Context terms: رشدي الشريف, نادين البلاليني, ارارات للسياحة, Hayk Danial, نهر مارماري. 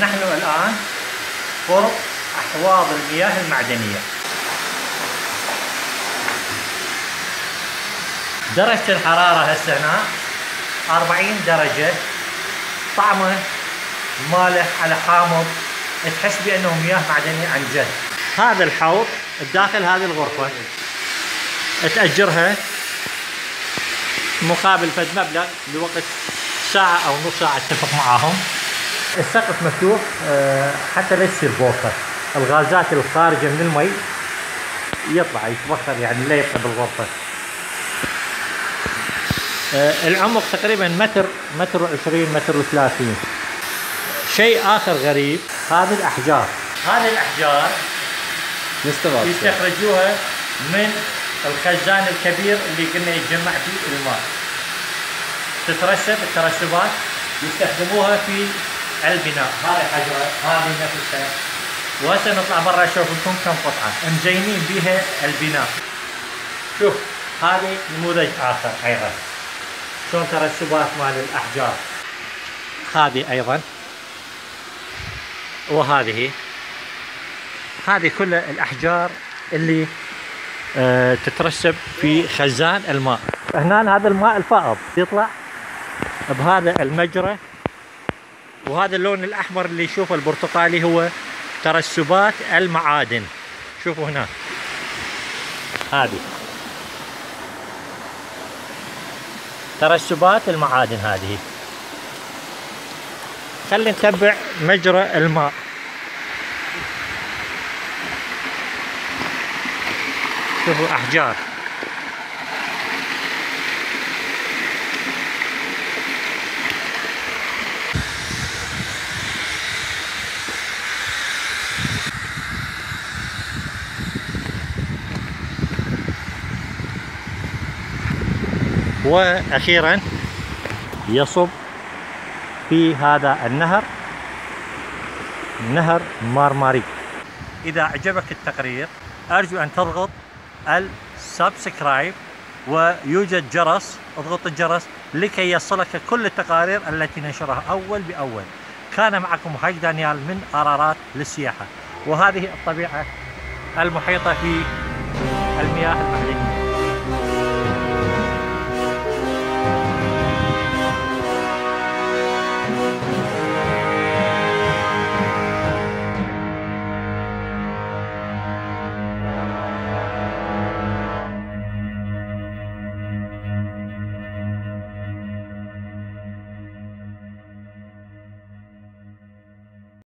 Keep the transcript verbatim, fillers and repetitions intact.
نحن الآن قرب أحواض المياه المعدنية. درجة الحرارة هسه هنا أربعين درجة. طعمه مالح على حامض، تحس بأنه مياه معدنية عن جد. هذا الحوض بداخل هذه الغرفة تأجرها مقابل فد مبلغ لوقت ساعة أو نص ساعة اتفق معاهم. السقف مفتوح حتى لا يصير بوفة، الغازات الخارجة من المي يطلع يتبخر، يعني لا يبقى بالغرفة. العمق تقريبا متر، متر وعشرين، متر وثلاثين. شيء آخر غريب هذه الأحجار، هذه الأحجار يستخرجوها من الخزان الكبير اللي كنا يتجمع فيه الماء، تترسب الترسبات يستخدموها في البناء. هذه الحجرة هذه نفسها، وهسه نطلع برا اشوف لكم كم قطعة مزينين بها البناء. شوف هذه نموذج آخر أيضا، شلون ترسبات مال الأحجار. هذه أيضا، وهذه هذه كل الأحجار اللي أه تترسب في خزان الماء. هنا هذا الماء الفائض يطلع بهذا المجرى، وهذا اللون الأحمر اللي يشوفه البرتقالي هو ترسبات المعادن. شوفوا هنا هذه ترسبات المعادن. هذه خلينا نتبع مجرى الماء. شوفوا أحجار، وأخيرا يصب في هذا النهر، نهر مارماري. إذا أعجبك التقرير أرجو أن تضغط السبسكرايب، ويوجد جرس، اضغط الجرس لكي يصلك كل التقارير التي نشرها أول بأول. كان معكم هايك دانيال من أرارات للسياحة، وهذه الطبيعة المحيطة في المياه المعدنية.